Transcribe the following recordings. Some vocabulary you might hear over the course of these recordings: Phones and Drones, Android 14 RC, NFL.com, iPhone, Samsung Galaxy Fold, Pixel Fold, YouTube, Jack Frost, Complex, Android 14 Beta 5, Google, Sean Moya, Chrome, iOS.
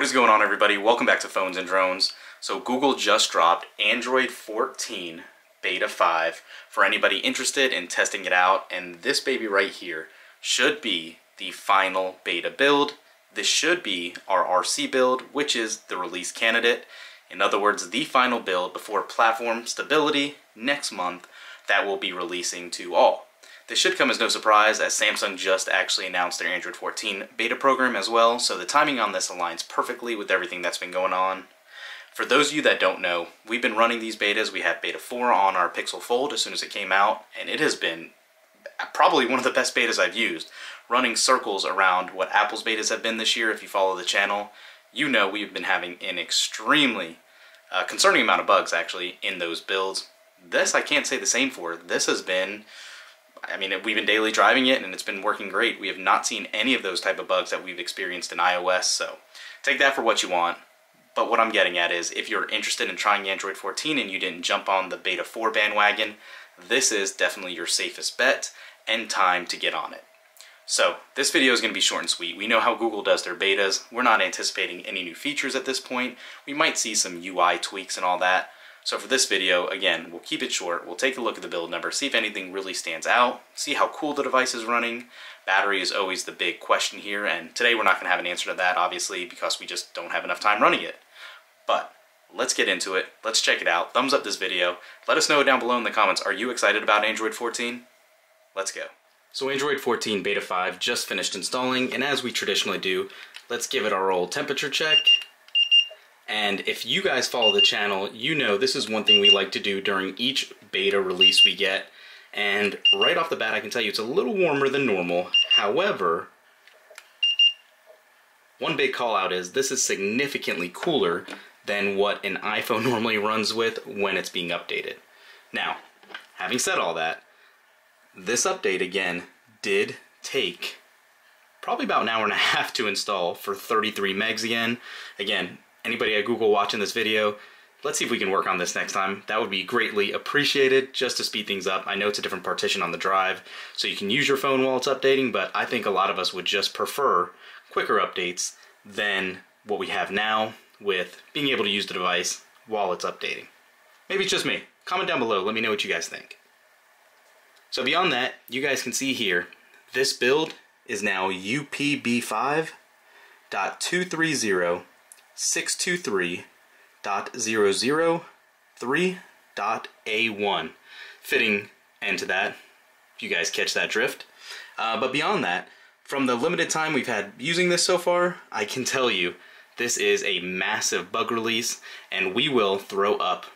What is going on, everybody? Welcome back to Phones and Drones. So Google just dropped Android 14 Beta 5 for anybody interested in testing it out, and this baby right here should be the final beta build. This should be our RC build, which is the release candidate. In other words, the final build before platform stability next month that will be releasing to all. This should come as no surprise, as Samsung just actually announced their Android 14 beta program as well, so the timing on this aligns perfectly with everything that's been going on. For those of you that don't know, we've been running these betas. We had beta 4 on our Pixel Fold as soon as it came out, and it has been probably one of the best betas I've used, running circles around what Apple's betas have been this year. If you follow the channel, you know we've been having an extremely concerning amount of bugs, actually, in those builds. This I can't say the same for. This has been... I mean, we've been daily driving it, and it's been working great. We have not seen any of those type of bugs that we've experienced in iOS, so take that for what you want. But what I'm getting at is, if you're interested in trying Android 14 and you didn't jump on the Beta 4 bandwagon, this is definitely your safest bet and time to get on it. So this video is going to be short and sweet. We know how Google does their betas. We're not anticipating any new features at this point. We might see some UI tweaks and all that. So for this video, again, we'll keep it short. We'll take a look at the build number, see if anything really stands out, see how cool the device is running. Battery is always the big question here, and today we're not going to have an answer to that, obviously, because we just don't have enough time running it. But let's get into it. Let's check it out. Thumbs up this video. Let us know down below in the comments, are you excited about Android 14? Let's go. So Android 14 Beta 5 just finished installing, and as we traditionally do, let's give it our old temperature check. And if you guys follow the channel, you know this is one thing we like to do during each beta release we get. And right off the bat, I can tell you it's a little warmer than normal. However, one big call out is this is significantly cooler than what an iPhone normally runs with when it's being updated. Now, having said all that, this update again did take probably about an hour and a half to install for 33 megs again. Anybody at Google watching this video, let's see if we can work on this next time. That would be greatly appreciated, just to speed things up. I know it's a different partition on the drive, so you can use your phone while it's updating, but I think a lot of us would just prefer quicker updates than what we have now with being able to use the device while it's updating. Maybe it's just me. Comment down below. Let me know what you guys think. So beyond that, you guys can see here, this build is now UPB5.230. 623.003.A1, fitting end to that, if you guys catch that drift. But beyond that, from the limited time we've had using this so far, I can tell you this is a massive bug release, and we will throw up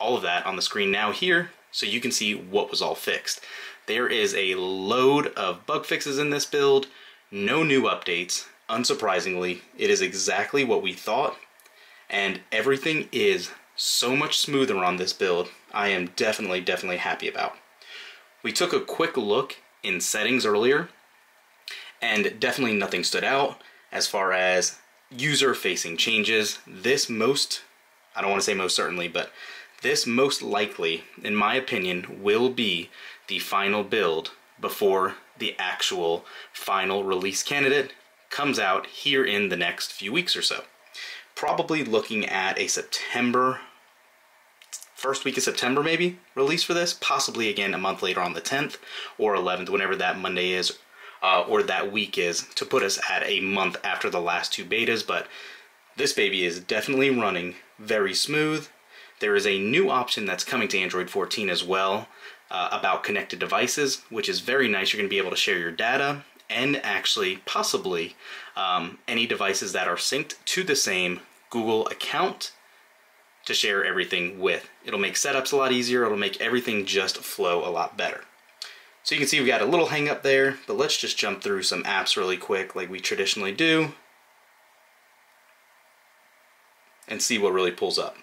all of that on the screen now here so you can see what was all fixed. There is a load of bug fixes in this build, no new updates. Unsurprisingly, it is exactly what we thought, and everything is so much smoother on this build. I am definitely happy about. We took a quick look in settings earlier, and definitely nothing stood out as far as user-facing changes. This most, I don't want to say most certainly, but this most likely, in my opinion, will be the final build before the actual final release candidate comes out here in the next few weeks or so. Probably looking at a September, first week of September maybe, release for this, possibly again a month later on the 10th or 11th, whenever that Monday is or that week is, to put us at a month after the last two betas. But this baby is definitely running very smooth. There is a new option that's coming to Android 14 as well about connected devices, which is very nice. You're going to be able to share your data and actually possibly any devices that are synced to the same Google account to share everything with. It'll make setups a lot easier. It'll make everything just flow a lot better. So you can see we've got a little hang up there, but let's just jump through some apps really quick like we traditionally do and see what really pulls up.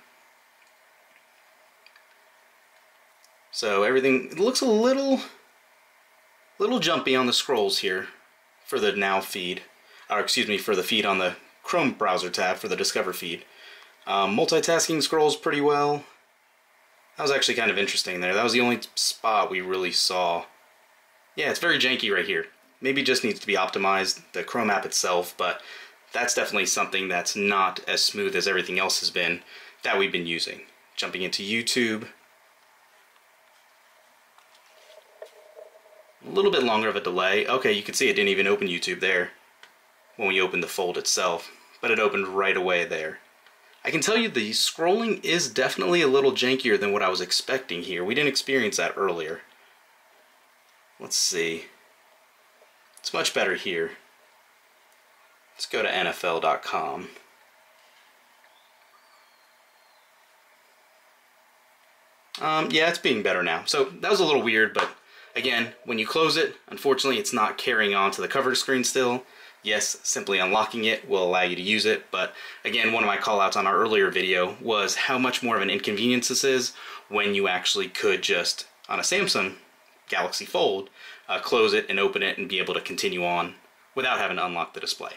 So everything looks a little jumpy on the scrolls here for the Now feed, or excuse me, for the feed on the Chrome browser tab for the Discover feed. Multitasking scrolls pretty well. That was actually kind of interesting there. That was the only spot we really saw. Yeah, it's very janky right here. Maybe just needs to be optimized, the Chrome app itself, but that's definitely something that's not as smooth as everything else has been that we've been using. Jumping into YouTube. A little bit longer of a delay. Okay, you can see it didn't even open YouTube there when we opened the Fold itself, but it opened right away there. I can tell you the scrolling is definitely a little jankier than what I was expecting here. We didn't experience that earlier. Let's see. It's much better here. Let's go to NFL.com. Yeah, it's being better now. So that was a little weird, but again, when you close it, unfortunately it's not carrying on to the cover screen still. Yes, simply unlocking it will allow you to use it, but again, one of my callouts on our earlier video was how much more of an inconvenience this is when you actually could just, on a Samsung Galaxy Fold, close it and open it and be able to continue on without having to unlock the display.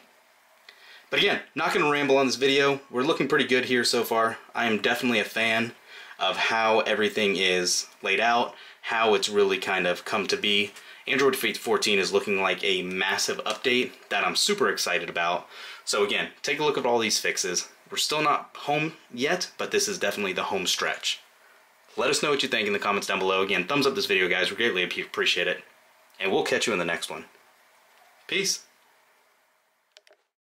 But again, not going to ramble on this video. We're looking pretty good here so far. I am definitely a fan of how everything is laid out, how it's really kind of come to be. Android 14 is looking like a massive update that I'm super excited about. So again, take a look at all these fixes. We're still not home yet, but this is definitely the home stretch. Let us know what you think in the comments down below. Again, thumbs up this video, guys. We greatly appreciate it. And we'll catch you in the next one. Peace.